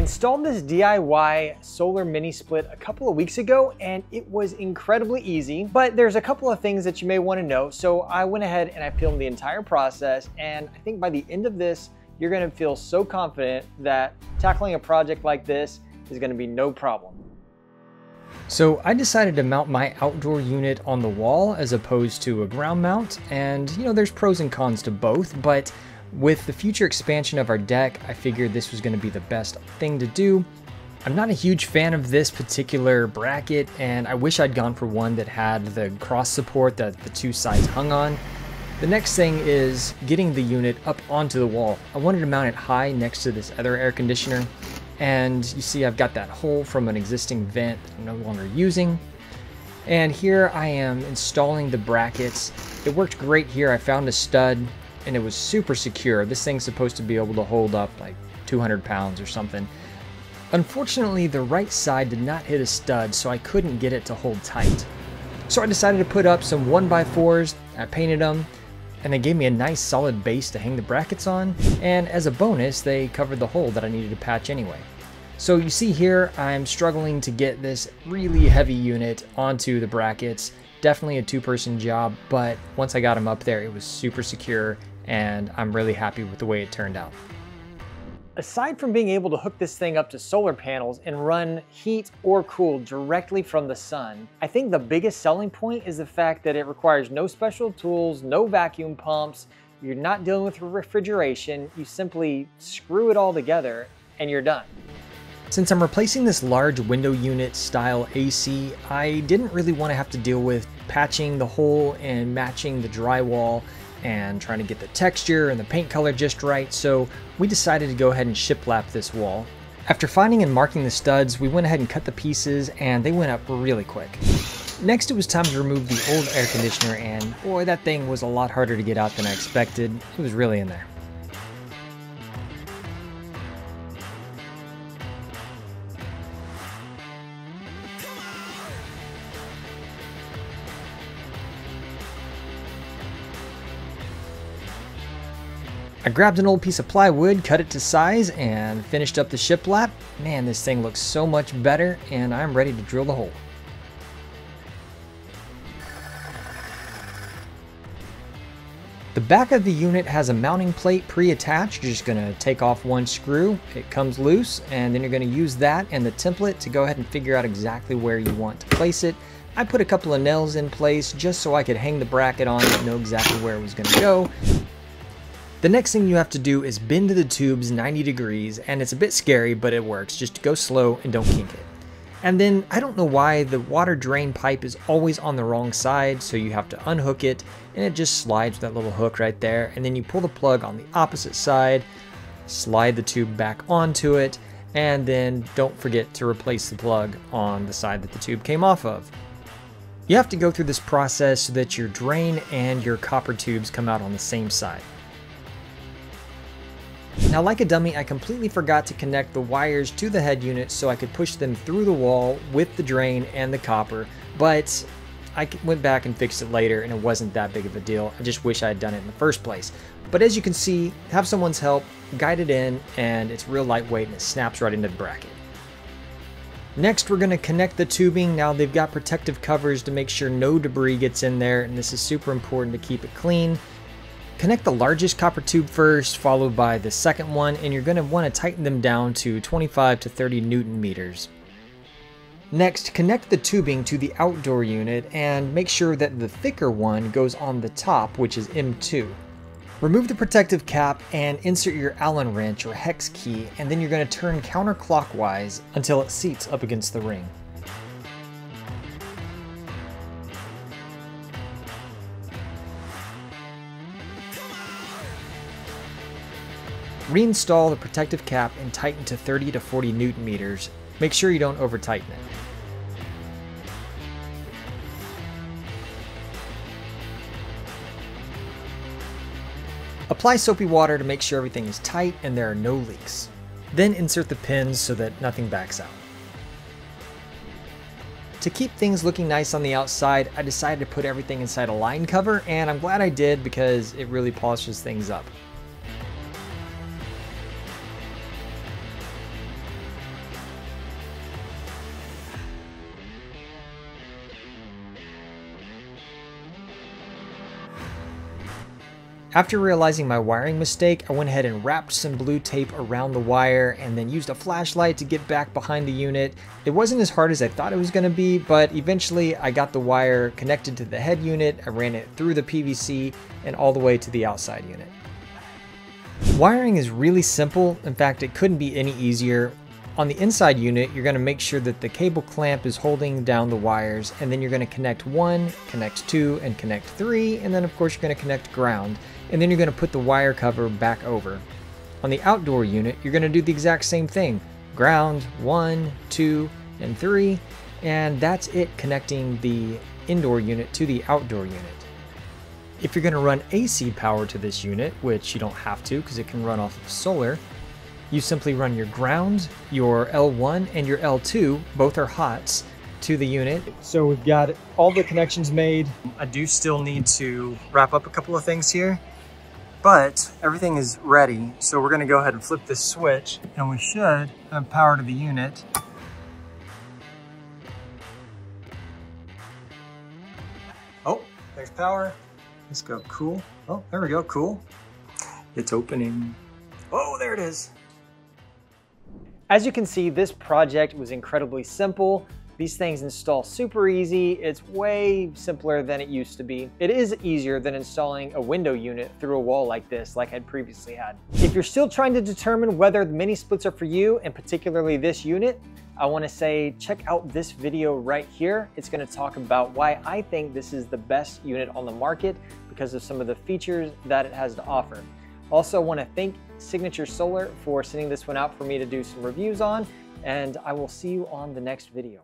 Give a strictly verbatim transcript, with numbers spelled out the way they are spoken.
installed this D I Y solar mini split a couple of weeks ago and it was incredibly easy, but there's a couple of things that you may want to know. So I went ahead and I filmed the entire process, and I think by the end of this, you're going to feel so confident that tackling a project like this is going to be no problem. So I decided to mount my outdoor unit on the wall as opposed to a ground mount. And you know, there's pros and cons to both, but with the future expansion of our deck, I figured this was going to be the best thing to do. I'm not a huge fan of this particular bracket, and I wish I'd gone for one that had the cross support that the two sides hung on. The next thing is getting the unit up onto the wall. I wanted to mount it high next to this other air conditioner. And you see I've got that hole from an existing vent that I'm no longer using. And here I am installing the brackets. It worked great here. I found a stud and it was super secure. This thing's supposed to be able to hold up like two hundred pounds or something. Unfortunately, the right side did not hit a stud, so I couldn't get it to hold tight. So I decided to put up some one by fours. I painted them, and they gave me a nice solid base to hang the brackets on, and as a bonus they covered the hole that I needed to patch anyway. So you see here I'm struggling to get this really heavy unit onto the brackets. Definitely a two-person job, but once I got them up there it was super secure and I'm really happy with the way it turned out. Aside from being able to hook this thing up to solar panels and run heat or cool directly from the sun, I think the biggest selling point is the fact that it requires no special tools, no vacuum pumps, you're not dealing with refrigeration, you simply screw it all together and you're done. Since I'm replacing this large window unit style A C, I didn't really want to have to deal with patching the hole and matching the drywall and trying to get the texture and the paint color just right, so we decided to go ahead and shiplap this wall. After finding and marking the studs, we went ahead and cut the pieces and they went up really quick. Next, it was time to remove the old air conditioner, and boy, that thing was a lot harder to get out than I expected. It was really in there. I grabbed an old piece of plywood, cut it to size, and finished up the shiplap. Man, this thing looks so much better, and I'm ready to drill the hole. The back of the unit has a mounting plate pre-attached. You're just gonna take off one screw, it comes loose, and then you're gonna use that and the template to go ahead and figure out exactly where you want to place it. I put a couple of nails in place just so I could hang the bracket on and know exactly where it was gonna go. The next thing you have to do is bend the tubes ninety degrees, and it's a bit scary, but it works. Just go slow and don't kink it. And then I don't know why the water drain pipe is always on the wrong side, so you have to unhook it and it just slides with that little hook right there, and then you pull the plug on the opposite side, slide the tube back onto it, and then don't forget to replace the plug on the side that the tube came off of. You have to go through this process so that your drain and your copper tubes come out on the same side. Now, like a dummy, I completely forgot to connect the wires to the head unit so I could push them through the wall with the drain and the copper, but I went back and fixed it later and it wasn't that big of a deal. I just wish I had done it in the first place. But as you can see, have someone's help, guide it in, and it's real lightweight and it snaps right into the bracket. Next, we're going to connect the tubing. Now, they've got protective covers to make sure no debris gets in there, and this is super important to keep it clean. Connect the largest copper tube first, followed by the second one, and you're going to want to tighten them down to twenty-five to thirty newton meters. Next, connect the tubing to the outdoor unit and make sure that the thicker one goes on the top, which is M two. Remove the protective cap and insert your Allen wrench or hex key, and then you're going to turn counterclockwise until it seats up against the ring. Reinstall the protective cap and tighten to thirty to forty newton meters. Make sure you don't over tighten it. Apply soapy water to make sure everything is tight and there are no leaks. Then insert the pins so that nothing backs out. To keep things looking nice on the outside, I decided to put everything inside a line cover, and I'm glad I did because it really polishes things up. After realizing my wiring mistake, I went ahead and wrapped some blue tape around the wire and then used a flashlight to get back behind the unit. It wasn't as hard as I thought it was going to be, but eventually I got the wire connected to the head unit. I ran it through the P V C and all the way to the outside unit. Wiring is really simple. In fact, it couldn't be any easier. On the inside unit, you're going to make sure that the cable clamp is holding down the wires, and then you're going to connect one, connect two, and connect three, and then of course you're going to connect ground, and then you're going to put the wire cover back over. On the outdoor unit, you're going to do the exact same thing. Ground, one, two, and three, and that's it connecting the indoor unit to the outdoor unit. If you're going to run A C power to this unit, which you don't have to because it can run off of solar, you simply run your ground, your L one, and your L two, both are hots, to the unit. So we've got all the connections made. I do still need to wrap up a couple of things here, but everything is ready. So we're gonna go ahead and flip this switch, and we should have power to the unit. Oh, there's power. Let's go, cool. Oh, there we go, cool. It's opening. Oh, there it is. As you can see, this project was incredibly simple. These things install super easy. It's way simpler than it used to be. It is easier than installing a window unit through a wall like this, like I'd previously had. If you're still trying to determine whether the mini splits are for you, and particularly this unit, I wanna say, check out this video right here. It's gonna talk about why I think this is the best unit on the market because of some of the features that it has to offer. Also, wanna thank Signature Solar for sending this one out for me to do some reviews on, and I will see you on the next video.